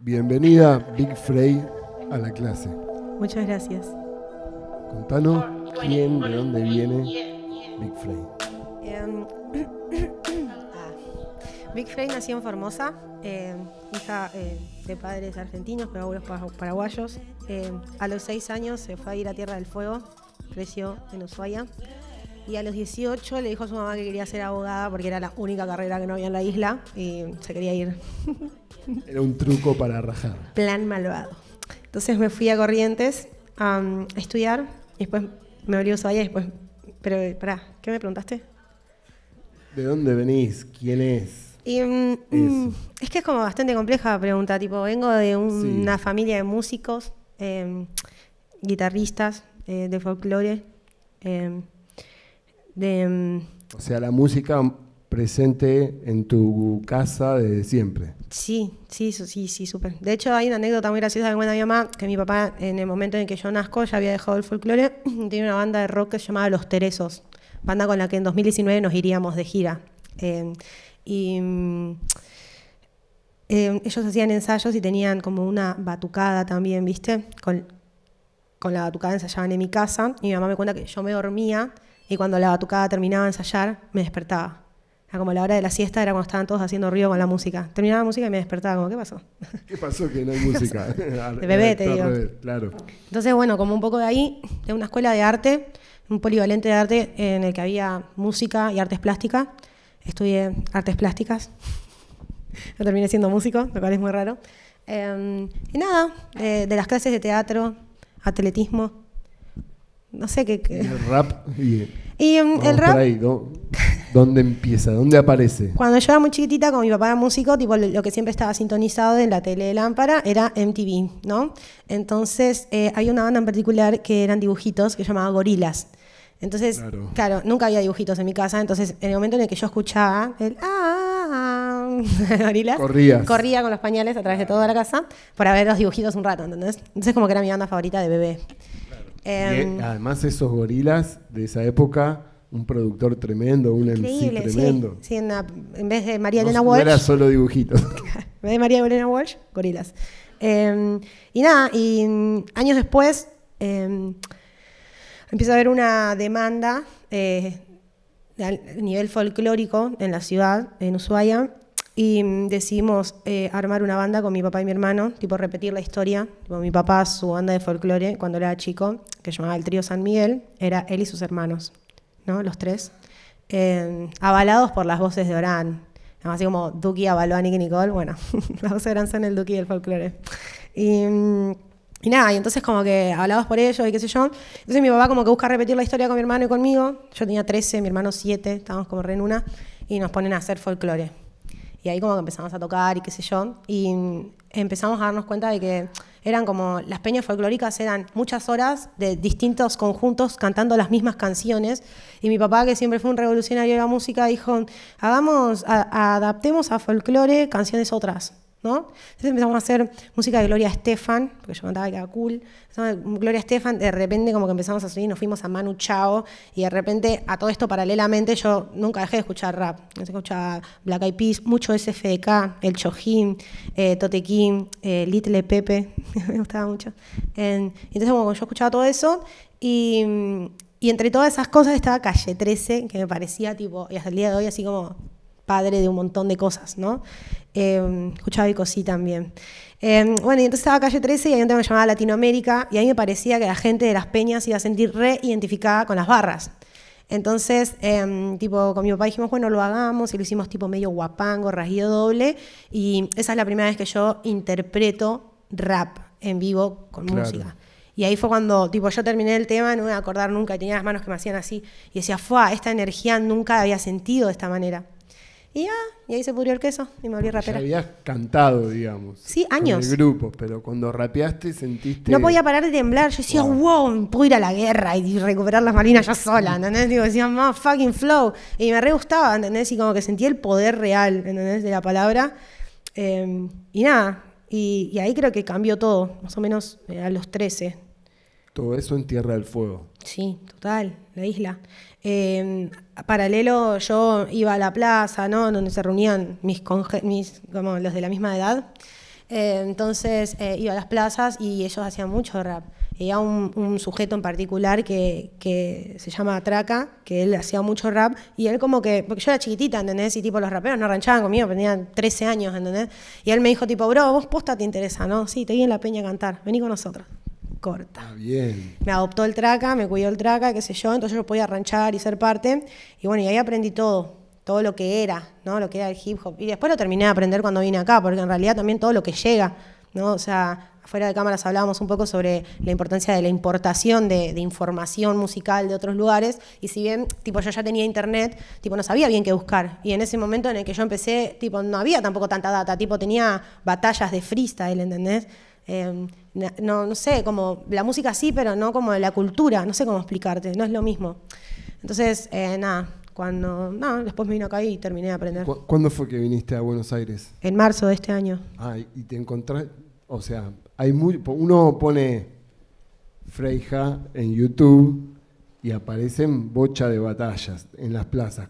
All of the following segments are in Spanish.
Bienvenida, Big Frey, a La Clase. Muchas gracias. Contanos quién, de dónde viene Big Frey. Big Frey nació en Formosa, hija de padres argentinos, pero abuelos paraguayos. A los 6 años se fue a ir a Tierra del Fuego, creció en Ushuaia. Y a los 18 le dijo a su mamá que quería ser abogada porque era la única carrera que no había en la isla y se quería ir. Era un truco para rajar. Plan malvado. Entonces me fui a Corrientes a estudiar y después me volví a Ushuaia y después... Pero, pará, ¿qué me preguntaste? ¿De dónde venís? ¿Quién es? Y, es que es como bastante compleja la pregunta. Tipo, vengo de una familia de músicos, guitarristas, de folclore, o sea, la música presente en tu casa desde siempre. Sí, súper. De hecho, hay una anécdota muy graciosa que cuenta mi mamá, que mi papá, en el momento en que yo nazco, ya había dejado el folclore. Tiene una banda de rock que se llamaba Los Terezos, banda con la que en 2019 nos iríamos de gira. Ellos hacían ensayos y tenían como una batucada también, ¿viste? Con la batucada ensayaban en mi casa. Y mi mamá me cuenta que yo me dormía y cuando la batucada terminaba de ensayar, me despertaba. Era como la hora de la siesta, era cuando estaban todos haciendo ruido con la música. Terminaba la música y me despertaba, como, ¿qué pasó? ¿Qué pasó que no hay música? De bebé, te digo. Claro. Entonces, bueno, como un poco de ahí, de una escuela de arte, un polivalente de arte en el que había música y artes plásticas. Estudié artes plásticas. Yo terminé siendo músico, lo cual es muy raro. Y nada, de las clases de teatro, atletismo, no sé qué. El rap. Y el rap. Ahí, ¿no? ¿Dónde empieza? ¿Dónde aparece? Cuando yo era muy chiquitita, como mi papá era músico, tipo lo que siempre estaba sintonizado en la tele de lámpara era MTV, ¿no? Entonces había una banda en particular que eran dibujitos que se llamaba Gorillaz. Entonces, claro, nunca había dibujitos en mi casa. Entonces, en el momento en el que yo escuchaba el Gorillaz, corría con los pañales a través de toda la casa para ver los dibujitos un rato, ¿entendés? Entonces, como que era mi banda favorita de bebé. Claro. Además, esos Gorillaz de esa época, un productor tremendo, un MC tremendo. Sí, en vez de María Elena Walsh. No era solo dibujitos. En vez de María Elena Walsh, Gorillaz. Y nada, y años después... Empieza a haber una demanda a nivel folclórico en la ciudad, en Ushuaia, y decidimos armar una banda con mi papá y mi hermano, tipo repetir la historia. Tipo, mi papá, su banda de folclore, cuando era chico, que llamaba el Trío San Miguel, era él y sus hermanos, ¿no? Los tres, avalados por las voces de Orán. Así como Duki avaló a Nicky Nicole, bueno, las voces de Orán son el Duki del folclore. Y nada, y entonces como que hablabas por ellos y qué sé yo. Entonces mi papá como que busca repetir la historia con mi hermano y conmigo. Yo tenía 13, mi hermano 7, estábamos como re en una. Y nos ponen a hacer folclore. Y ahí como que empezamos a tocar y qué sé yo. Y empezamos a darnos cuenta de que eran como... Las peñas folclóricas eran muchas horas de distintos conjuntos cantando las mismas canciones. Y mi papá, que siempre fue un revolucionario de la música, dijo, adaptemos a folclore canciones otras, ¿no? Entonces empezamos a hacer música de Gloria Estefan, porque yo cantaba que era cool. Gloria Estefan, de repente como que empezamos a subir, nos fuimos a Manu Chao, y de repente a todo esto paralelamente yo nunca dejé de escuchar rap. Escuchaba Black Eyed Peas, mucho SFDK, El Chojín, Totequín, Little Pepe, me gustaba mucho. Entonces como yo escuchaba todo eso, y entre todas esas cosas estaba Calle 13, que me parecía tipo, y hasta el día de hoy así como... padre de un montón de cosas, ¿no? Escuchaba y cosí también. Bueno, y entonces estaba Calle 13 y había un tema que llamaba Latinoamérica, y a mí me parecía que la gente de las peñas iba a sentir reidentificada con las barras. Entonces, tipo, con mi papá dijimos, bueno, lo hagamos, y lo hicimos tipo medio guapango, rasguido doble, y esa es la primera vez que yo interpreto rap en vivo con música. Y ahí fue cuando, tipo, yo terminé el tema, no me voy a acordar nunca, y tenía las manos que me hacían así, y decía, ¡fua! Esta energía nunca la había sentido de esta manera. Y ahí se pudrió el queso y me volví rapera. Ya habías cantado, digamos. Sí, años. En grupos, pero cuando rapeaste sentiste... No podía parar de temblar. Yo decía, wow, puedo ir a la guerra y recuperar las marinas yo sola, ¿entendés? Digo, decía, más fucking flow. Y me re gustaba, ¿entendés? Y como que sentí el poder real, ¿entendés? De la palabra. Y nada. Y ahí creo que cambió todo, más o menos a los 13. Todo eso en Tierra del Fuego. Sí, total, la isla. Paralelo yo iba a la plaza, ¿no? Donde se reunían mis como los de la misma edad, Entonces iba a las plazas y ellos hacían mucho rap. Y había un sujeto en particular que se llama Traca, que él hacía mucho rap, y él como que, porque yo era chiquitita, ¿entendés? Y tipo los raperos no ranchaban conmigo, tenían 13 años, ¿entendés? Y él me dijo tipo, bro, vos posta te interesa, ¿no? Sí, te vi en la peña a cantar, vení con nosotros. Corta. Ah, bien. Me adoptó el Traca, me cuidó el Traca, qué sé yo, entonces yo podía ranchar y ser parte, y bueno, y ahí aprendí todo lo que era, ¿no? Lo que era el hip hop, y después lo terminé de aprender cuando vine acá, porque en realidad también todo lo que llega, ¿no? O sea, fuera de cámaras hablábamos un poco sobre la importancia de la importación de información musical de otros lugares, y si bien tipo, yo ya tenía internet, tipo, no sabía bien qué buscar, y en ese momento en el que yo empecé, tipo, no había tampoco tanta data, tipo, tenía batallas de freestyle, ¿entendés? No sé, como la música sí, pero no como la cultura, no sé cómo explicarte, no es lo mismo. Entonces, nada, después me vino acá y terminé de aprender. ¿Cuándo fue que viniste a Buenos Aires? En marzo de este año. Ah, y te encontrás, o sea... uno pone Freyja en YouTube y aparecen bocha de batallas en las plazas.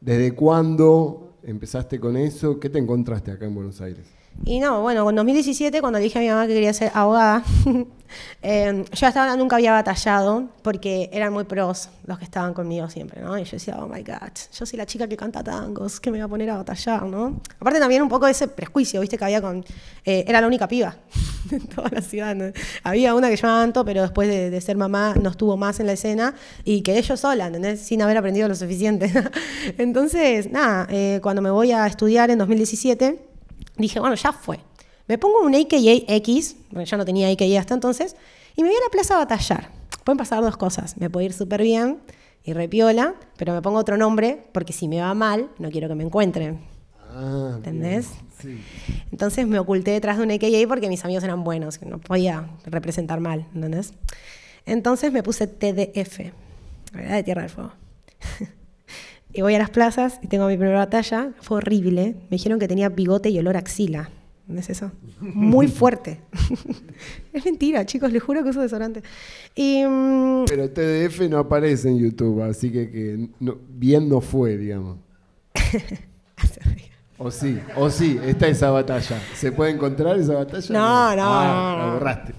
¿Desde cuándo empezaste con eso? ¿Qué te encontraste acá en Buenos Aires? Y no, bueno, en 2017, cuando le dije a mi mamá que quería ser abogada, yo hasta ahora nunca había batallado porque eran muy pros los que estaban conmigo siempre, ¿no? Y yo decía, oh my God, yo soy la chica que canta tangos, ¿qué me voy a poner a batallar, no? Aparte también un poco de ese prejuicio, viste, que había con... era la única piba en toda la ciudad, ¿no? Había una que llamaba Anto, pero después de ser mamá no estuvo más en la escena y quedé yo sola, ¿entendés? Sin haber aprendido lo suficiente. Entonces, nada, cuando me voy a estudiar en 2017... dije, bueno, ya fue. Me pongo un AKX, bueno, yo no tenía AKX hasta entonces, y me voy a la plaza a batallar. Pueden pasar dos cosas. Me puedo ir súper bien y repiola, pero me pongo otro nombre, porque si me va mal, no quiero que me encuentren. Ah, ¿entendés? Sí. Entonces me oculté detrás de un AKX porque mis amigos eran buenos, que no podía representar mal, ¿entendés? Entonces me puse TDF, ¿verdad? De Tierra del Fuego. Y voy a las plazas y tengo mi primera batalla. Fue horrible. Me dijeron que tenía bigote y olor a axila. ¿No es eso? Muy fuerte. Es mentira, chicos. Les juro que uso desodorante. Pero TDF no aparece en YouTube, así que no, bien no fue, digamos. O sí. Está esa batalla. ¿Se puede encontrar esa batalla? No, no. La borraste.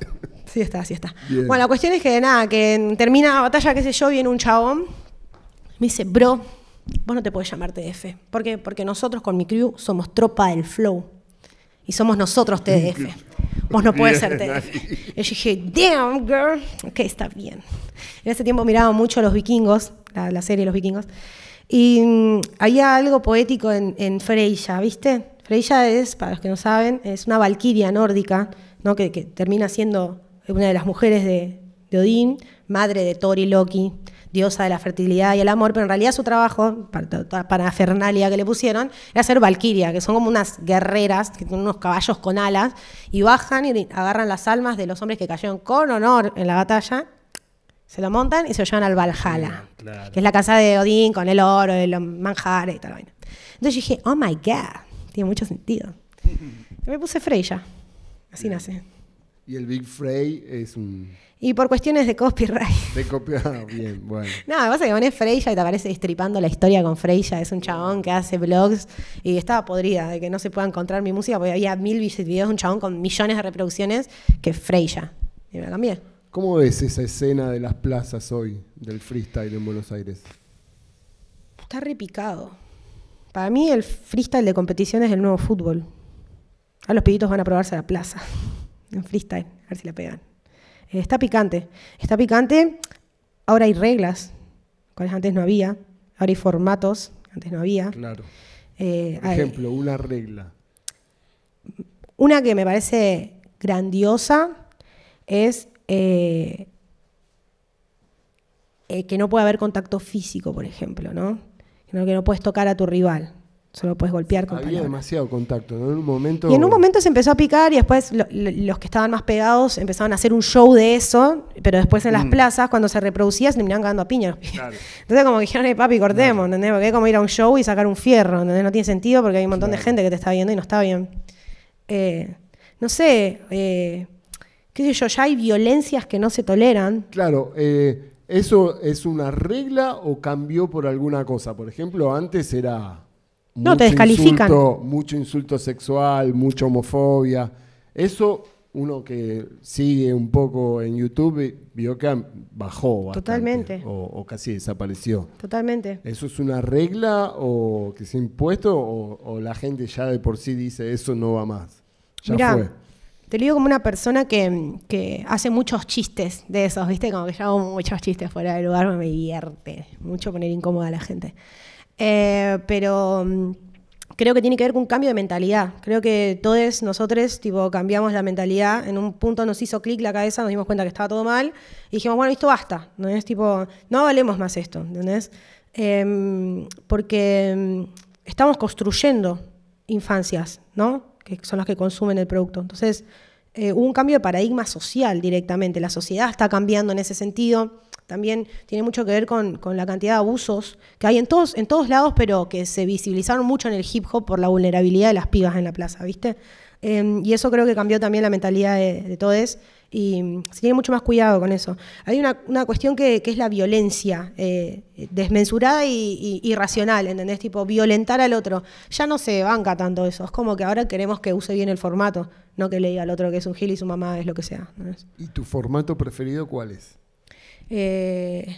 Sí está. Bien. Bueno, la cuestión es que, nada, que termina la batalla, qué sé yo, viene un chabón. Me dice, bro... vos no te podés llamar TDF. ¿Por qué? Porque nosotros con mi crew somos tropa del flow. Y somos nosotros TDF. Vos no podés ser TDF. Y yo dije, damn, girl. Ok, está bien. En ese tiempo miraba mucho Los Vikingos, la serie Los Vikingos. Y había algo poético en Freyja, ¿viste? Freyja es, para los que no saben, es una valquiria nórdica, ¿no? Que termina siendo una de las mujeres de Odín, madre de Thor y Loki, diosa de la fertilidad y el amor, pero en realidad su trabajo, para Fernalia que le pusieron, era ser valquiria, que son como unas guerreras, que tienen unos caballos con alas, y bajan y agarran las almas de los hombres que cayeron con honor en la batalla, se lo montan y se lo llevan al Valhalla, claro. Que es la casa de Odín con el oro, el manjar y tal vaina. Entonces dije, oh my God, tiene mucho sentido. Y me puse Freyja, así nace. Y el Big Frey es un... Y por cuestiones de copyright. De copyright, bien, bueno. No, lo que pasa es que pones Freyja y te aparece Destripando la Historia con Freyja. Es un chabón que hace vlogs y estaba podrida de que no se pueda encontrar mi música porque había 1000 videos de un chabón con millones de reproducciones que Freyja. Y me la cambié. ¿Cómo ves esa escena de las plazas hoy, del freestyle en Buenos Aires? Está repicado. Para mí el freestyle de competición es el nuevo fútbol. Ahora los pibitos van a probarse a la plaza en freestyle, a ver si la pegan. Está picante, ahora hay reglas, cuales antes no había, ahora hay formatos, antes no había. Claro. Por ejemplo, una regla. Una que me parece grandiosa es que no puede haber contacto físico, por ejemplo, ¿no? Que no puedes tocar a tu rival. Solo puedes golpear con palabras. Había demasiado contacto, ¿no? Y en un momento se empezó a picar y después los que estaban más pegados empezaron a hacer un show de eso, pero después en las plazas, cuando se reproducía, se terminaban cagando a piña. Claro. Entonces como que dijeron, papi, cortemos, ¿entendés? Porque es como ir a un show y sacar un fierro, ¿entendés? No tiene sentido porque hay un montón de gente que te está viendo y no está bien. No sé, qué sé yo, ya hay violencias que no se toleran. Claro, ¿eso es una regla o cambió por alguna cosa? Por ejemplo, antes era... No, te descalifican. Mucho insulto sexual, mucha homofobia. Eso, uno que sigue un poco en YouTube, vio que bajó bastante. Totalmente. O casi desapareció. Totalmente. ¿Eso es una regla o que se ha impuesto o la gente ya de por sí dice eso no va más? Ya mirá, fue. Te lo digo como una persona que hace muchos chistes de esos, ¿viste? Como que yo hago muchos chistes fuera del lugar, me divierte mucho poner incómoda a la gente. Pero creo que tiene que ver con un cambio de mentalidad. Creo que todos nosotros tipo, cambiamos la mentalidad. En un punto nos hizo clic la cabeza, nos dimos cuenta que estaba todo mal y dijimos, bueno, esto basta. No es tipo, no valemos más esto, ¿entendés? Porque estamos construyendo infancias, ¿no? Que son las que consumen el producto. Entonces, hubo un cambio de paradigma social directamente. La sociedad está cambiando en ese sentido. También tiene mucho que ver con la cantidad de abusos que hay en todos lados, pero que se visibilizaron mucho en el hip hop por la vulnerabilidad de las pibas en la plaza, ¿viste? Y eso creo que cambió también la mentalidad de todos y se tiene mucho más cuidado con eso. Hay una cuestión que es la violencia desmesurada y irracional, ¿entendés? Tipo, violentar al otro. Ya no se banca tanto eso. Es como que ahora queremos que use bien el formato, no que le diga al otro que es un gil y su mamá es lo que sea, ¿no? ¿Y tu formato preferido cuál es? Es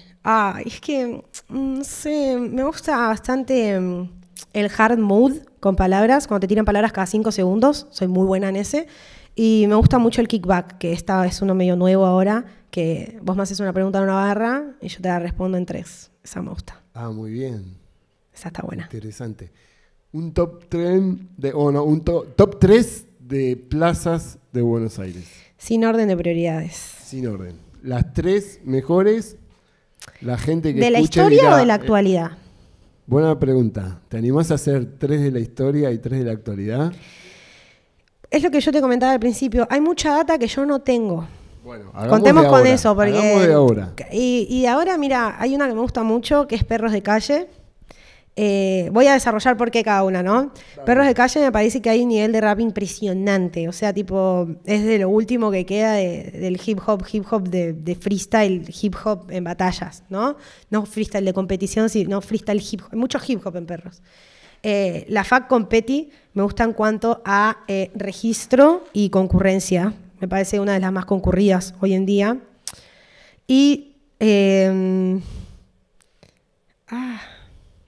que no sé, me gusta bastante el hard mode con palabras, cuando te tiran palabras cada 5 segundos, soy muy buena en ese, y me gusta mucho el kickback, que esta es uno medio nuevo ahora, que vos me haces una pregunta en una barra y yo te la respondo en 3, esa me gusta. Ah, muy bien. Esa está buena. Interesante. Un top 3 de, top 3 de plazas de Buenos Aires. Sin orden de prioridades. Sin orden. Las 3 mejores, la gente que ¿de la historia dirá, o de la actualidad? Buena pregunta. ¿Te animás a hacer 3 de la historia y 3 de la actualidad? Es lo que yo te comentaba al principio. Hay mucha data que yo no tengo. Bueno, contemos de ahora, con eso. Porque hagamos de ahora. Y ahora, mira, hay una que me gusta mucho, que es Perros de Calle. Voy a desarrollar por qué cada una, ¿no? Claro. Perros de Calle me parece que hay un nivel de rap impresionante. O sea, tipo, es de lo último que queda del hip-hop de freestyle, hip-hop en batallas, ¿no? No freestyle de competición, sino freestyle hip-hop. Hay mucho hip-hop en Perros. La FAC con Petty me gusta en cuanto a registro y concurrencia. Me parece una de las más concurridas hoy en día. Y...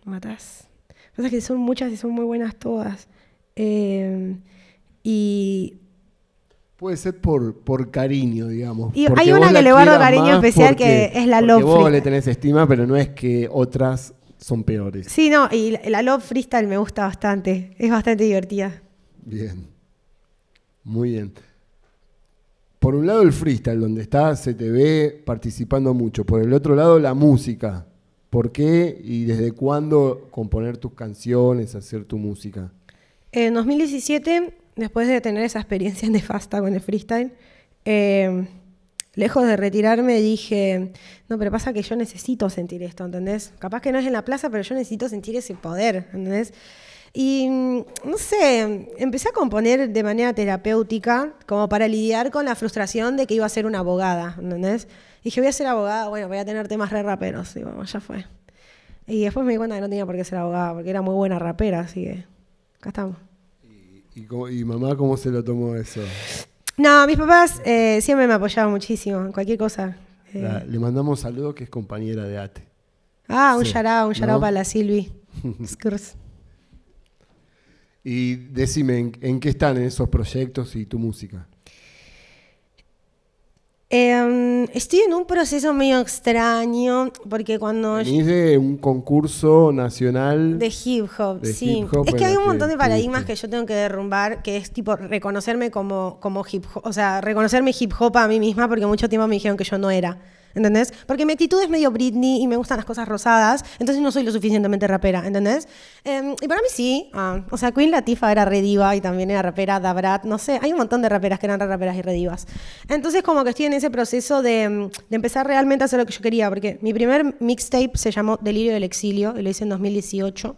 matás. Pasa que son muchas y son muy buenas todas. Y puede ser por cariño, digamos. Y hay una que le guardo cariño especial porque, que es la Love Freestyle. Vos le tenés estima, pero no es que otras son peores. Sí, no, y la Love Freestyle me gusta bastante. Es bastante divertida. Bien. Muy bien. Por un lado el freestyle, donde está, se te ve participando mucho. Por el otro lado la música. ¿Por qué y desde cuándo componer tus canciones, hacer tu música? En 2017, después de tener esa experiencia en nefasta con el freestyle, lejos de retirarme dije, no, pero pasa que yo necesito sentir esto, ¿entendés? Capaz que no es en la plaza, pero yo necesito sentir ese poder, ¿entendés? Y, no sé, empecé a componer de manera terapéutica como para lidiar con la frustración de que iba a ser una abogada, ¿entendés? Dije, voy a ser abogada, bueno, voy a tener temas re raperos, y bueno, ya fue. Y después me di cuenta que no tenía por qué ser abogada, porque era muy buena rapera, así que acá estamos. ¿Y mamá cómo se lo tomó eso? No, mis papás siempre me apoyaban muchísimo en cualquier cosa. Le mandamos saludos que es compañera de ATE. Ah, un yarao, sí, un yarao, ¿no? Para la Silvi. Y decime, ¿en qué están esos proyectos y tu música? Estoy en un proceso medio extraño, porque cuando... Venís de un concurso nacional... De hip hop, de sí. Hip -hop, es que hay un montón de paradigmas que yo tengo que derrumbar, que es tipo reconocerme como hip hop, o sea, reconocerme hip hop a mí misma, porque mucho tiempo me dijeron que yo no era, ¿entendés? Porque mi actitud es medio Britney y me gustan las cosas rosadas, entonces no soy lo suficientemente rapera, ¿entendés? Y para mí sí, o sea, Queen Latifah era re diva y también era rapera, Da Brat, no sé, hay un montón de raperas que eran re raperas y re divas. Entonces como que estoy en ese proceso de empezar realmente a hacer lo que yo quería, porque mi primer mixtape se llamó Delirio del Exilio, y lo hice en 2018,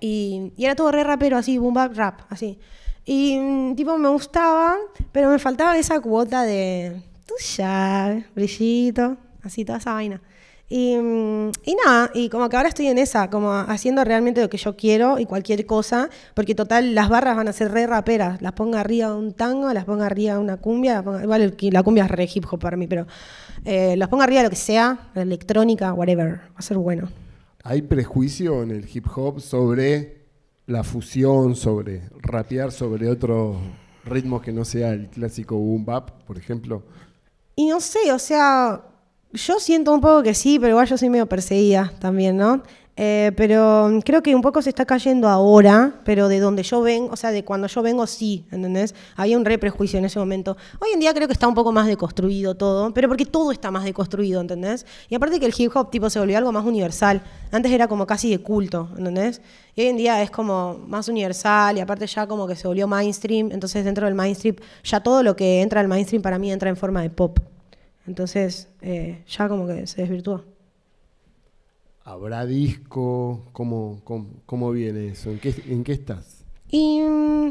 y era todo re rapero, así, boom bap rap, así. Y tipo me gustaba, pero me faltaba esa cuota de... Tú ya, brillito, así toda esa vaina. Y nada, y como que ahora estoy en esa, como haciendo realmente lo que yo quiero y cualquier cosa, porque total las barras van a ser re raperas, las ponga arriba de un tango, las ponga arriba de una cumbia, las ponga, igual la cumbia es re hip hop para mí, pero las ponga arriba de lo que sea, la electrónica, whatever, va a ser bueno. ¿Hay prejuicio en el hip hop sobre la fusión, sobre rapear, sobre otros ritmos que no sea el clásico boom bap, por ejemplo? Y no sé, o sea... Yo siento un poco que sí, pero igual yo soy medio perseguida también, ¿no? Pero creo que un poco se está cayendo ahora, pero de donde yo vengo, o sea, de cuando yo vengo sí, ¿entendés? Había un re prejuicio en ese momento. Hoy en día creo que está un poco más deconstruido todo, pero porque todo está más deconstruido, ¿entendés? Y aparte que el hip hop tipo se volvió algo más universal. Antes era como casi de culto, ¿entendés? Y hoy en día es como más universal y aparte ya como que se volvió mainstream, entonces dentro del mainstream, ya todo lo que entra al mainstream para mí entra en forma de pop. Entonces, ya como que se desvirtuó. ¿Habrá disco? ¿Cómo viene eso? ¿En qué estás? ¿Y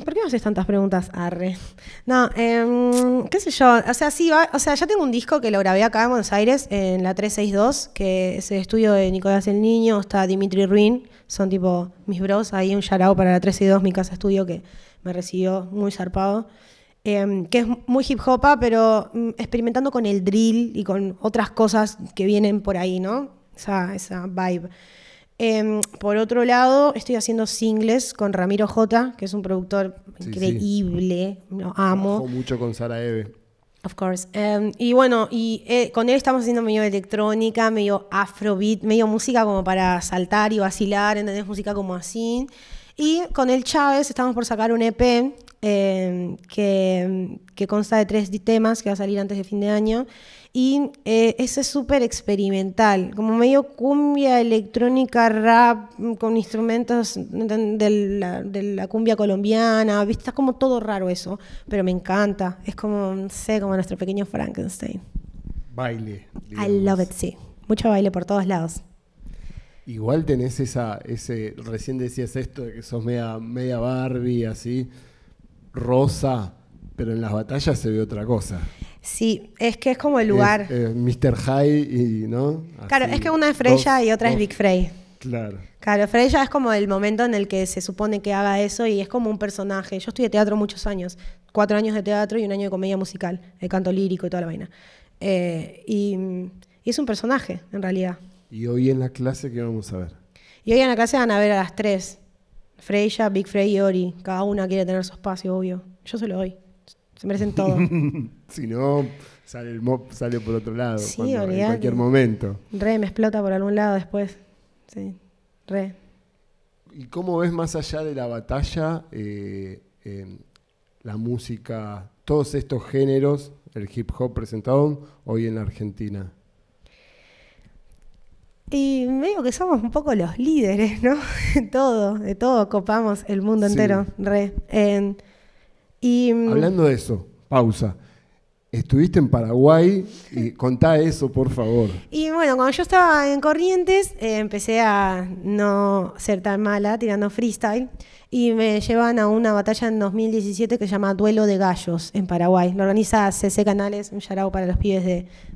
por qué me haces tantas preguntas, arre? No, qué sé yo. O sea, sí, va, o sea, ya tengo un disco que lo grabé acá en Buenos Aires, en la 362, que es el estudio de Nicolás el Niño, está Dimitri Ruin, son tipo mis bros, ahí un shout out para la 362, mi casa estudio, que me recibió muy zarpado. Que es muy hip hopa, pero experimentando con el drill y con otras cosas que vienen por ahí, ¿no? Esa vibe. Por otro lado, estoy haciendo singles con Ramiro J, que es un productor increíble, sí. Lo amo. Trabajo mucho con Sara Eve. Of course. Y bueno, con él estamos haciendo medio electrónica, medio afrobeat, medio música como para saltar y vacilar, ¿entendés? Música como así. Y con el Chávez estamos por sacar un EP que consta de 3 temas que va a salir antes de fin de año. Y ese es súper experimental, como medio cumbia, electrónica, rap, con instrumentos de la cumbia colombiana. ¿Viste? Está como todo raro eso, pero me encanta. Es como, no sé, como nuestro pequeño Frankenstein. Baile, digamos. I love it, sí. Mucho baile por todos lados. Igual tenés recién decías esto de que sos media Barbie, así, rosa, pero en las batallas se ve otra cosa. Sí, es que es como el lugar. Mr. High, y, ¿no? Así, claro, es que una es Freyja y otra es Big Frey. Claro. Claro, Freyja es como el momento en el que se supone que haga eso y es como un personaje. Yo estudié teatro muchos años, 4 años de teatro y 1 año de comedia musical, de canto lírico y toda la vaina. Y es un personaje, en realidad. ¿Y hoy en la clase qué vamos a ver? Y hoy en la clase van a ver a las 3. Freyja, Big Frey y Ori. Cada una quiere tener su espacio, obvio. Yo se lo doy. Se merecen todo. Si no, sale el mob, sale por otro lado. Sí, en cualquier momento. Re, me explota por algún lado después. Sí, re. ¿Y cómo ves más allá de la batalla, la música, todos estos géneros, el hip hop presentado hoy en la Argentina? Y medio que somos un poco los líderes, ¿no? De todo, copamos el mundo entero, re. Hablando de eso, pausa. Estuviste en Paraguay, y contá eso, por favor. Y bueno, cuando yo estaba en Corrientes, empecé a no ser tan mala tirando freestyle, y me llevan a una batalla en 2017 que se llama Duelo de Gallos en Paraguay. Lo organiza CC Canales, un yarao para los pibes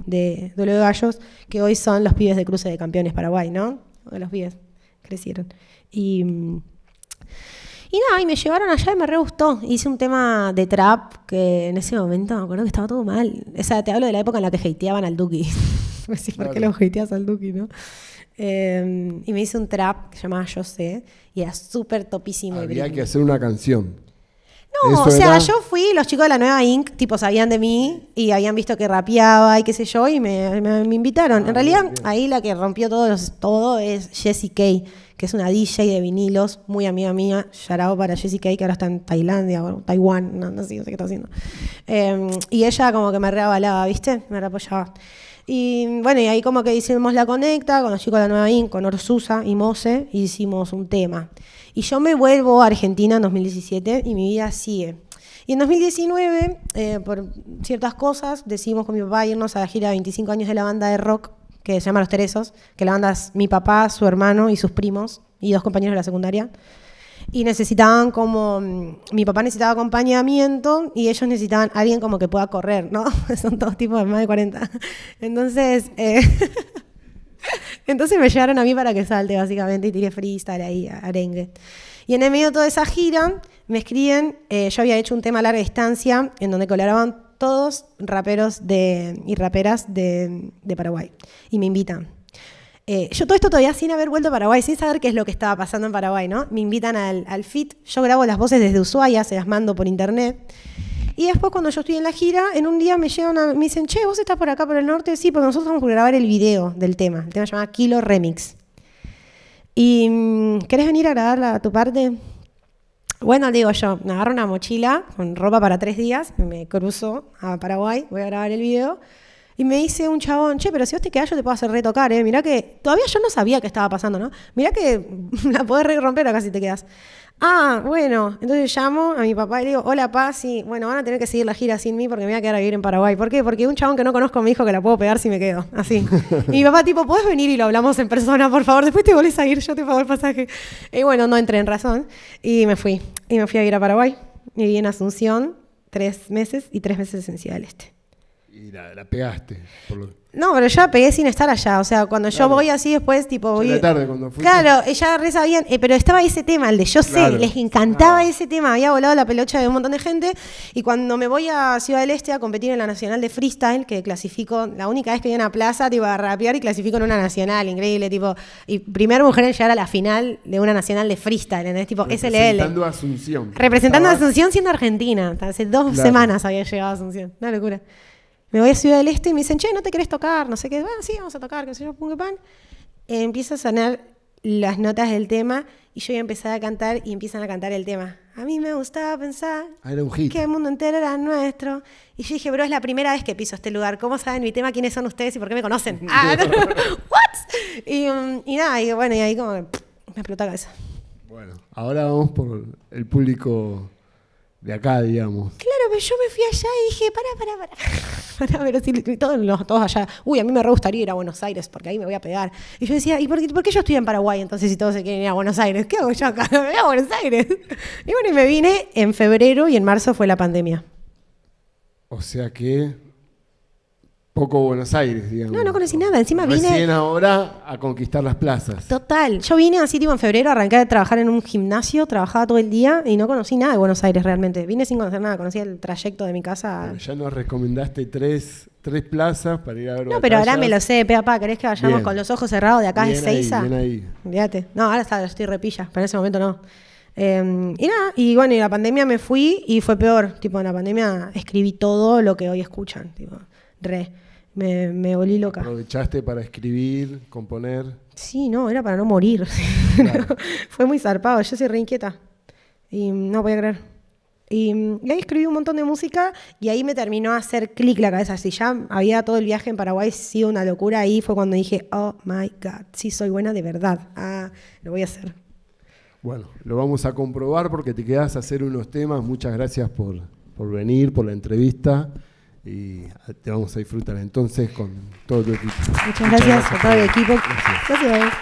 de Duelo de Gallos, que hoy son los pibes de Cruce de Campeones Paraguay, ¿no? Los pibes crecieron. Y nada, y me llevaron allá y me re gustó. Hice un tema de trap que en ese momento me acuerdo que estaba todo mal. O sea, te hablo de la época en la que hateaban al Duki. No sé por qué lo hateas al Duki, ¿no? Y me hice un trap que se llamaba Yo Sé y era súper topísimo. Había que hacer una canción. No, o sea, yo fui, los chicos de la Nueva Inc. tipo sabían de mí y habían visto que rapeaba y qué sé yo y me invitaron. En realidad, ahí la que rompió todo es Jessie Kay, que es una DJ de vinilos, muy amiga mía, yarao para Jessie Kay, que ahora está en Tailandia o Taiwán, no sé qué está haciendo. Y ella como que me reavalaba, ¿viste? Me reapoyaba. Y bueno, y ahí como que hicimos la conecta con los chicos de la Nueva Inc., con Orsusa y Mose, y hicimos un tema. Y yo me vuelvo a Argentina en 2017 y mi vida sigue. Y en 2019, por ciertas cosas, decidimos con mi papá irnos a la gira de 25 años de la banda de rock, que se llama Los Terezos, que la banda es mi papá, su hermano y sus primos, y 2 compañeros de la secundaria. Y necesitaban como... Mi papá necesitaba acompañamiento y ellos necesitaban alguien como que pueda correr, ¿no? Son todos tipos de más de 40. Entonces... Entonces me llevaron a mí para que salte, básicamente, y tiré freestyle ahí, arengue. Y en el medio de toda esa gira, me escriben, yo había hecho un tema a larga distancia, en donde colaboraban todos raperos y raperas de Paraguay. Y me invitan. Yo todo esto todavía sin haber vuelto a Paraguay, sin saber qué es lo que estaba pasando en Paraguay, ¿no? Me invitan al feat, yo grabo las voces desde Ushuaia, se las mando por internet. Y después, cuando yo estoy en la gira, en un día me llegan me dicen, che, ¿vos estás por acá, por el norte? Sí, porque nosotros vamos por grabar el video del tema. El tema se llama Kilo Remix. ¿Y querés venir a grabarla a tu parte? Bueno, digo yo, me agarro una mochila con ropa para 3 días, me cruzo a Paraguay, voy a grabar el video. Y me dice un chabón, che, pero si vos te quedás yo te puedo hacer retocar, ¿eh? Mirá que... Todavía yo no sabía qué estaba pasando, ¿no? Mirá que la podés romper acá si te quedás. Ah, bueno. Entonces llamo a mi papá y le digo, hola, pa, sí. Bueno, van a tener que seguir la gira sin mí porque me voy a quedar a vivir en Paraguay. ¿Por qué? Porque un chabón que no conozco me dijo que la puedo pegar si me quedo. Así. Y mi papá, tipo, ¿podés venir y lo hablamos en persona, por favor? Después te volvés a ir, yo te pago el pasaje. Y bueno, no entré en razón. Y me fui. Y me fui a vivir a Paraguay. Viví en Asunción 3 meses y 3 meses en Ciudad del Este. Y la pegaste. No, pero yo la pegué sin estar allá. O sea, cuando yo voy así después, tipo... Voy... La tarde cuando fui. Claro, ya re sabían... pero estaba ese tema, el de Yo Sé. Claro. Les encantaba ese tema. Había volado la pelocha de un montón de gente. Y cuando me voy a Ciudad del Este a competir en la Nacional de Freestyle, que clasifico... La única vez que voy a una plaza, tipo, a rapear y clasifico en una Nacional. Increíble, tipo... Y primera mujer en llegar a la final de una Nacional de Freestyle, ¿entendés? Tipo, SLL. Representando a Asunción. Representando a Asunción siendo argentina. Hace 2 semanas había llegado a Asunción. Una locura. Me voy a Ciudad del Este y me dicen, che, ¿no te querés tocar? No sé qué. Bueno, sí, vamos a tocar, qué sé yo, pongo pan. Empieza a sonar las notas del tema y yo voy a empezar a cantar y empiezan a cantar el tema. A mí me gustaba pensar que el mundo entero era nuestro. Y yo dije, bro, es la primera vez que piso este lugar. ¿Cómo saben mi tema? ¿Quiénes son ustedes y por qué me conocen? Ah, no, ¿what? Y nada, y bueno, y ahí como que me explotó la cabeza. Bueno, ahora vamos por el público... De acá, digamos. Claro, pero yo me fui allá y dije, pará, pero si todos allá, uy, a mí me re gustaría ir a Buenos Aires porque ahí me voy a pegar. Y yo decía, ¿y por qué yo estoy en Paraguay entonces si todos se quieren ir a Buenos Aires? ¿Qué hago yo acá? Me voy a Buenos Aires. Y bueno, y me vine en febrero y en marzo fue la pandemia. O sea que... Poco Buenos Aires, digamos. No, no conocí nada. Encima vine... Recién ahora a conquistar las plazas. Total. Yo vine así, tipo, en febrero, arranqué a trabajar en un gimnasio, trabajaba todo el día y no conocí nada de Buenos Aires realmente. Vine sin conocer nada, conocí el trayecto de mi casa. Bueno, ya nos recomendaste 3 plazas para ir a ver. No, pero ahora me lo sé, papá. ¿Querés que vayamos bien, con los ojos cerrados de acá de Ezeiza? Bien ahí, fíjate. No, ahora está, estoy repilla, pero en ese momento no. Y nada, y bueno, y la pandemia me fui y fue peor. Tipo, en la pandemia escribí todo lo que hoy escuchan, tipo... Me volví loca. ¿Aprovechaste para escribir, componer? Sí, no, era para no morir. Claro. Fue muy zarpado, yo soy re inquieta. Y no podía creer. Y ahí escribí un montón de música y ahí me terminó a hacer clic la cabeza. Si ya había todo el viaje en Paraguay sido una locura, ahí fue cuando dije, oh my God, sí soy buena de verdad. Ah, lo voy a hacer. Bueno, lo vamos a comprobar porque te quedás a hacer unos temas. Muchas gracias por venir, por la entrevista. Y te vamos a disfrutar entonces con todo tu equipo. Muchas gracias a todo el equipo. Gracias.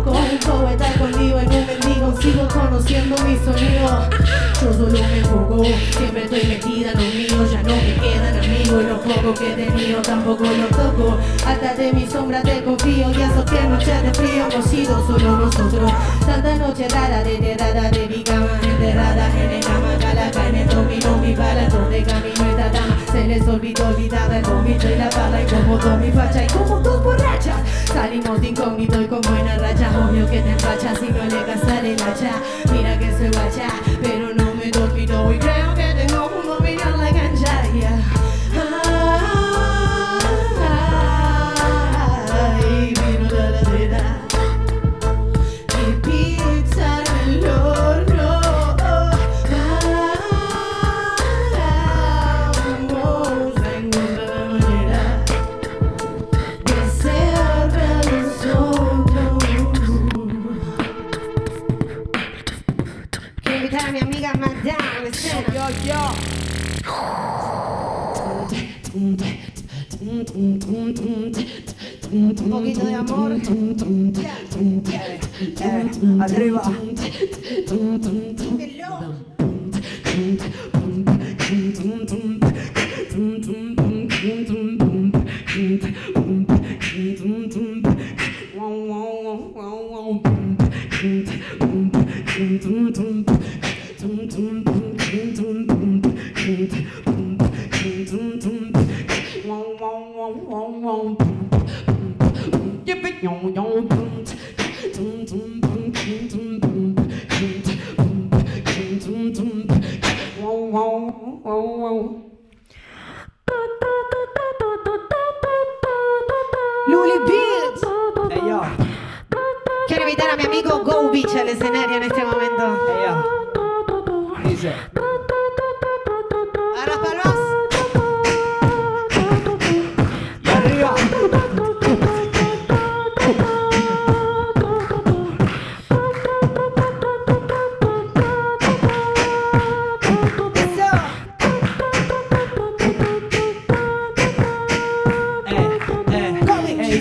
pero con un poeta conmigo en un mendigo sigo conociendo mi sonido. Yo solo me enfoco, siempre estoy metida en los míos, ya no me quedan amigos, los pocos que he tenido tampoco los toco. Hasta de mi sombra te confío y eso que noches de frío hemos sido solo nosotros. Tanta noche rara, deterrada de mi cama, enterrada en el cama, calaca en el domino, mi bala, donde camino esta dama. Se les olvidó olvidada el vómito y la bala, y como dos mi facha y como dos borrachas. Salimos de incógnito y con buena racha, obvio que te empachas y no le gastas el hacha. Mira que soy guacha, pero no me dormido y creo que tengo un dominio en la cancha. Yeah. Ay, vino la ladera y pizza en el horno. Vamos a encontrar la manera que sea para nosotros. Quiero invitar a mi amiga Madame a la escena. Un poquito de amor. Arriba. Luli Beats. Hey, yo. Quiero invitar a mi amigo Go Beach al escenario en este momento. Hey, dice. A los palos. Y arriba.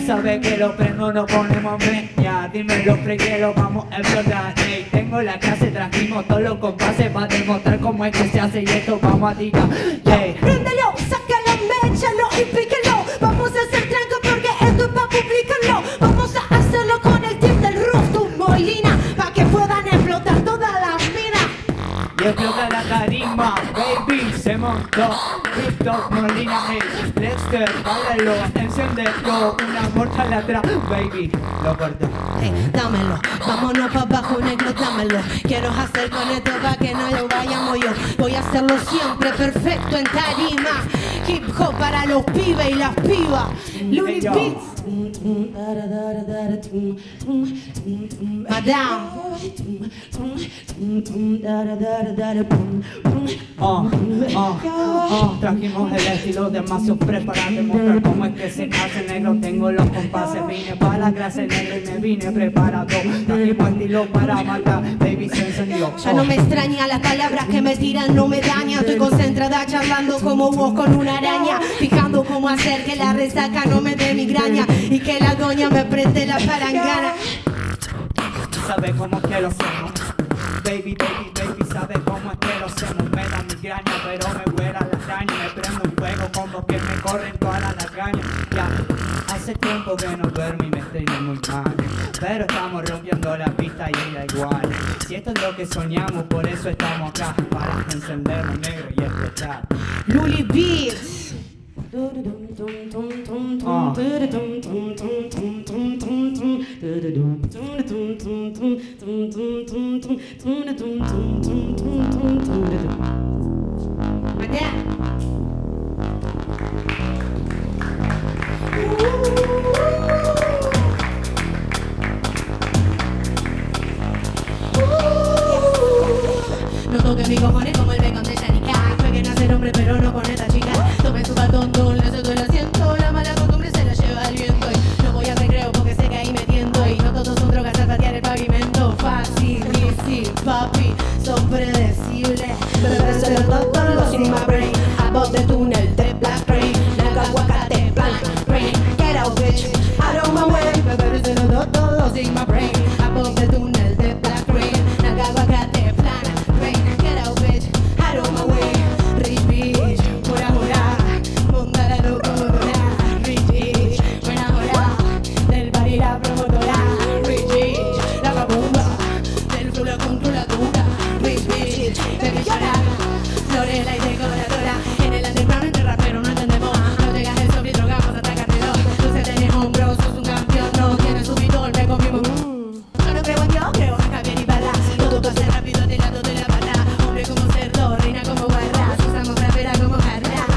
Sabe que lo prendo, no ponemos meña. Dímelo, Frey, que lo vamos a explotar. Ey, tengo la clase, trajimos todos los compases para demostrar cómo es que se hace y esto vamos a tirar. Ey, préndelo, saca la mecha, no implíquenlo. Vamos a hacer tranca porque esto es para publicarlo. Vamos a hacerlo con el team del Rostro Molina para que puedan explotar todas las minas. Y explota la tarima, baby, se montó. Rostro Molina, hey, Lester, báilalo, enciéndelo, una mortal atrás, baby, lo corto. Hey, dámelo, vámonos pa' abajo, negro, dámelo. Quiero hacer con esto pa' que no lo vayamos yo. Voy a hacerlo siempre perfecto en tarima. Hip hop para los pibes y las pibas. Luli Beats. Madame. Trajimos el estilo demasiado para demostrar cómo es que se hace, negro. Tengo los compases, vine para la clase, negro, y me vine preparado. Trajimos estilo para matar, baby, se encendió. Ya no me extraña, las palabras que me tiran no me dañan. Estoy concentrada charlando como vos con una araña, fijando cómo hacer que la resaca no me dé migraña y que la doña me preste la palangana. Sabes cómo quiero ser. Baby, baby, baby, sabes cómo es que lo hacemos. Me da migraña, pero me vuela la araña. Me prendo un fuego con los pies, me corren todas las lagañas. Ya, hace tiempo que no duermo y me estoy muy mal. Pero estamos rompiendo la pista y ella igual. Si esto es lo que soñamos, por eso estamos acá. Para encendernos, negro, y escuchar Luli Beats. No toques mi cojones como el bacon de Shanika. Jueguen a ser hombre pero no con esta chica. Tomen su batón, don, le suelto el asiento. La mala costumbre se la lleva el viento. Y no voy a recreo porque sé que ahí me tiento. Y no todos son drogas a patear el pavimento. Fácil, easy, papi, son predecibles. Bebé, soy el doctor, los in my brain. A voz de túnel, de Black Frey. Naga, aguacate, blank, brain. Get out, bitch, out of my way. Bebé, soy el doctor, los in my brain. yo creo que cambiar y bala. Todo pasa rápido del lado de la bala. Hombre como cerdo, reina como barra. Usamos la vera como jarra.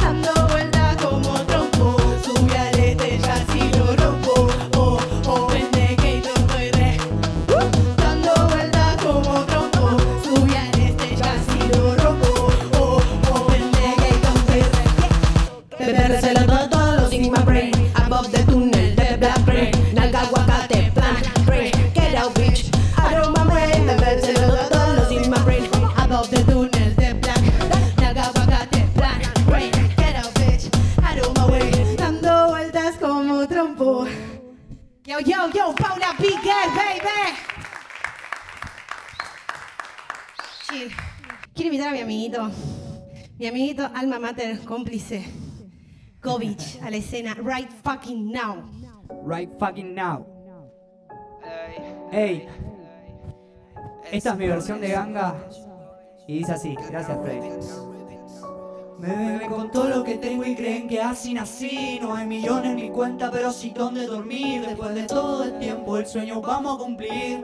Dando vuelta como trompo. Sube al este ya si lo rompo. Oh, oh, vende que yo soy re. Dando vuelta como trompo. Sube al este ya si lo rompo. Oh, oh, vende que yo soy re. Beber se lo doy todos los Sigma Brain. Above the túnel de Black Brain. Nalga aguacate, plan, brain. Get out, bitch. Aroma brain. Beber se lo doy todos los Sigma Brain. Above the túnel. Yo, yo, yo, Paula, big girl, baby. Chill. Quiero invitar a mi amiguito alma mater, cómplice, Govich, a la escena, right fucking now. Right fucking now. Hey, esta es mi versión de ganga y dice así, gracias Frey. Me beben con todo lo que tengo y creen que así nací. No hay millones en mi cuenta, pero sí donde dormir. Después de todo el tiempo, el sueño vamos a cumplir.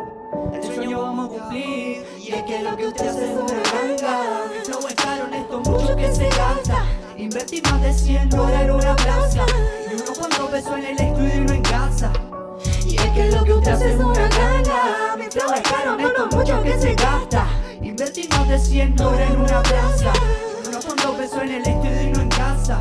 El sueño vamos a cumplir. Y es que lo que usted hace es una ganga. Mi flow es caro, honesto, mucho que se gasta. Invertí más de $100 en una plaza. Y uno cuando peso en el estudio y no en casa. Y es que lo que usted hace es una ganga. Mi flow es caro, honesto, mucho que se gasta. Invertí más de $100 en una plaza. Cuando peso en el estudio y no en casa.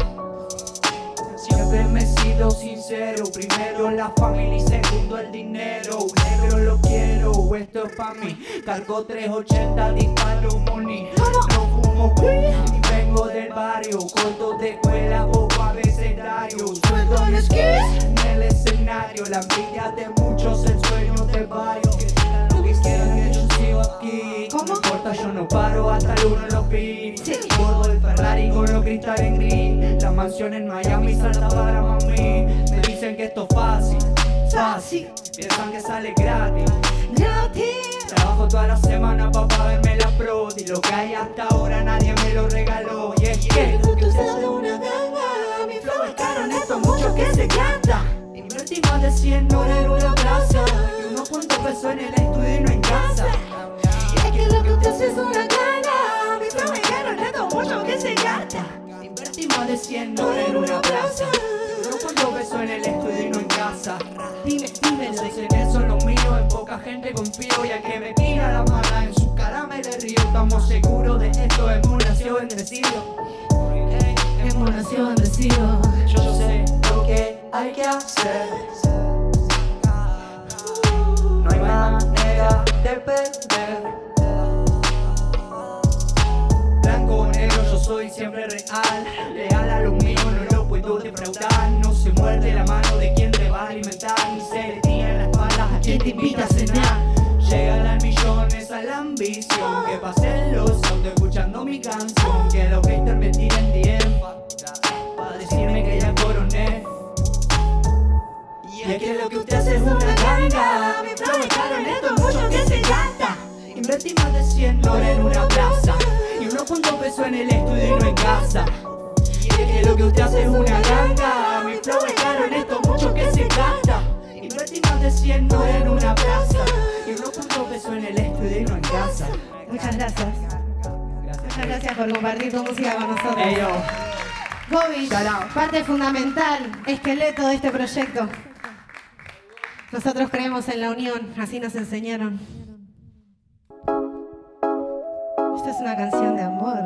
Siempre me he sido sincero. Primero la familia y segundo el dinero. Negro lo quiero, esto es pa' mí. Cargo 380, disparo money. No fumo weed, vengo del barrio. Corto de escuela, boba abecedario. Suelto mis skis en el escenario. La envidia de muchos, el sueño de varios. Aquí. No importa, yo no paro hasta el uno en los beats. Sí. Bordo el Ferrari con los cristales en gris. La mansión en Miami, Santa para mami. Me dicen que esto es fácil, fácil. Piensan que sale gratis, gratis. Trabajo toda la semana para pagarme la pro. Y lo que hay hasta ahora nadie me lo regaló. Y es que tú usas de una ganga. Mi flow es caro, honesto, mucho que se gasta. Invertí más de $100 en una plaza. Y unos cuantos pesos en el estudio y no en casa. Lo que usted hace es una gana. Mi flow es caro, honesto, mucho que se gasta. Invertí más de $100 en una plaza. Yo cuando beso en el estudio y no en casa. Dime, dímelo. Sé que eso lo mío, en poca gente confío. Y al que me tira la mala, en su cara me le río. Estamos seguros de esto, emulación bendecido. Emulación bendecido. Yo sé lo que hay que hacer. No hay manera de perder. Blanco o negro, yo soy siempre real. Leal a lo mío, no lo puedo defraudar. No se muerde la mano de quien te va a alimentar. Ni se le tira en las palas a quien te invita a cenar. Llegan al millón, esa es la ambición. Que pasen los autos escuchando mi canción. Que los haters me tiren bien para decirme que ya coroné. Y es que lo que usted hace es una ganga. Mi flow es caro, honesto, mucho que se gasta. Invertí más de $100 en una plaza. Y unos cuantos pesos en el estudio y no en casa. Y es que lo que usted hace es una ganga. Mi flow es caro, honesto, mucho que se gasta. Invertí más de $100 en una plaza. Y unos cuantos pesos en el estudio y no en casa. Muchas gracias. Muchas gracias por compartir tu música con nosotros. Govich, parte fundamental, esqueleto de este proyecto. Nosotros creemos en la unión, así nos enseñaron. Esta es una canción de amor.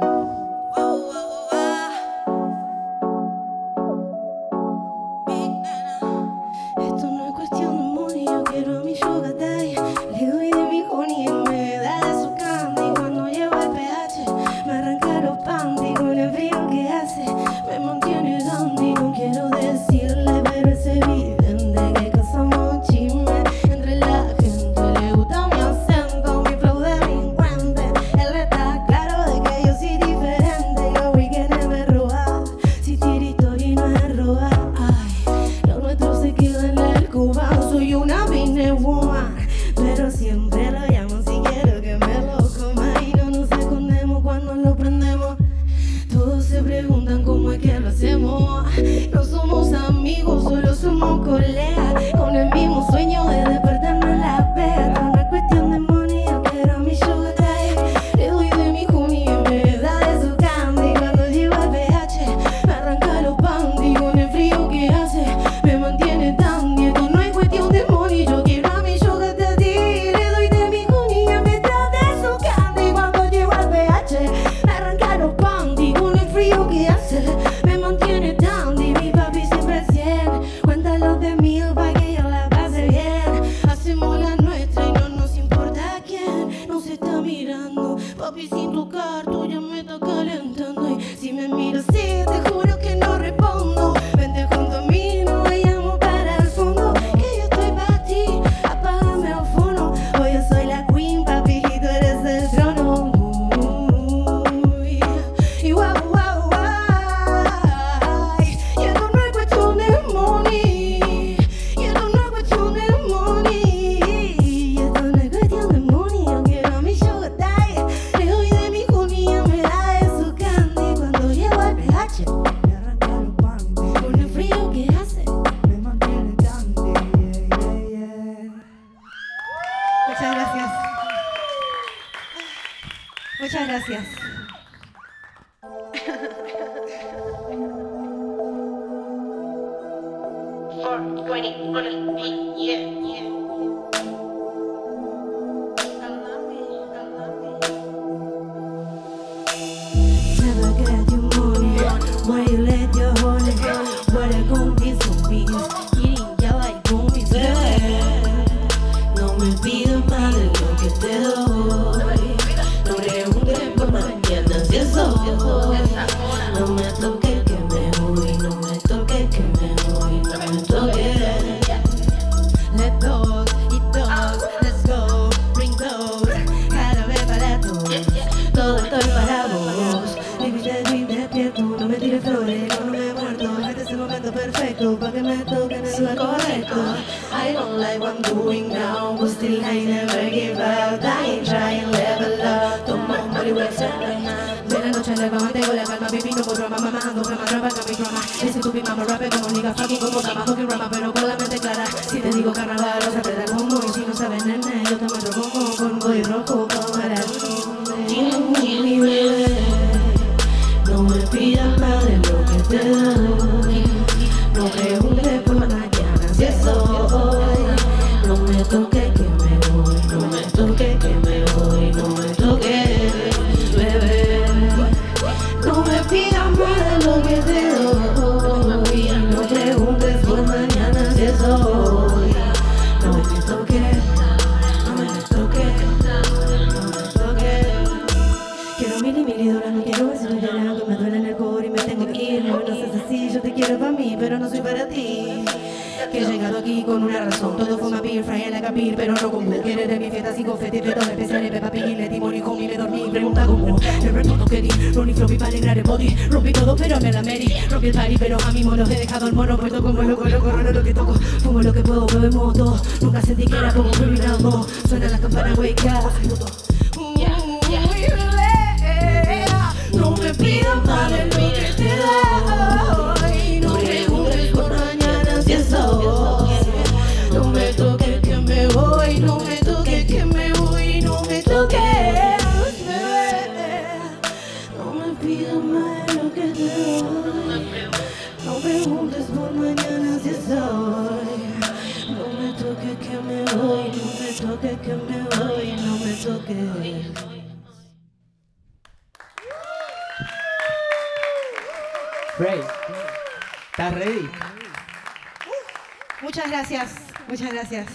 Esto no es cuestión de money, yo quiero a mi sugar daddy. Le doy de mi honey y me da de su candy. Cuando llevo el pH, me arranca los panty con el frío que hace. Me mantiene dandy, no quiero decirle, pero es evidente que casamos chisme. Entre la gente le gusta mi acento, mi flow delincuente. Él está claro de que yo soy diferente. Los weekends me roban, si tirito y no es robar. Ay, lo nuestro se queda en el cubano. Soy una business woman, pero siempre lo llamo si quiero que me lo coma. Y no nos escondemos cuando lo prendemos. Todos se preguntan cómo es que lo hacemos. No somos amigos, solo somos colegas. Con el mismo sueño de despertarnos a la pega. papi, sin tocar, tú ya me estás calentando. Y si me miras así, te juro que no respondo. Vente junto a mí, no vayamos para el fondo, que yo estoy para ti, apágame el fono. Hoy yo soy la queen, papi, y tú eres el trono. Uy, y guau, guau, guau. Y esto no es cuestión de money, y esto no es cuestión de money, y esto no es cuestión de money. Yo quiero mi sugar daddy, le doy de mi cunilla, me da de su candy. Cuando llego al PH me arranca los panties, con el frío que hace me mantiene tanto. Yeah, yeah, yeah. Muchas gracias. Muchas gracias.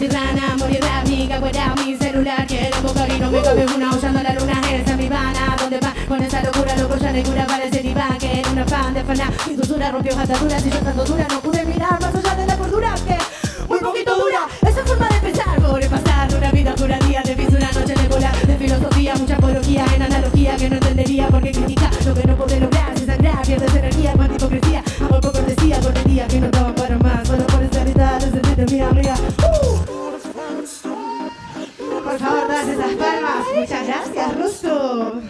serrana, morir de amiga, fuera mi celular. Quiero buscar y no me cabe una, usando la luna en esa vivana. ¿Dónde va con esa locura? Loco ya de cura para ese diván, que era un afán de fanar. Mi dulzura rompió ataduras y yo tanto dura no pude mirar más allá de la cordura, que muy poquito dura esa forma de pensar. Pobre pasar una vida pura día, de piso una noche de bola, de filosofía, mucha apología en analogía que no entendería porque critica lo que no puede lograr. Si sangrar, pierdes energía, más hipocresía, amor por cortesía, correría que no daban para más, solo por esta vida de sentirte mi amiga. Por favor, todas esas palmas. Muchas gracias, Russo.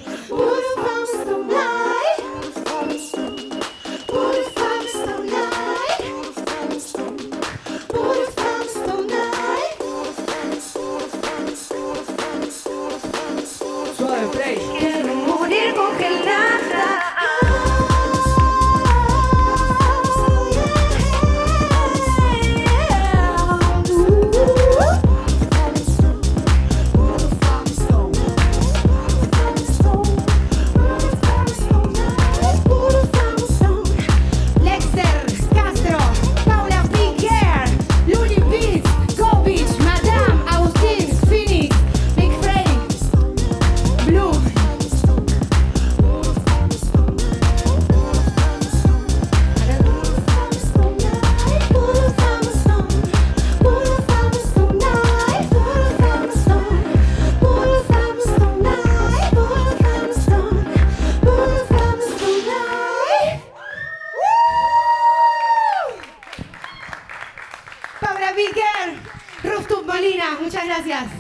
Rostro Molina, muchas gracias.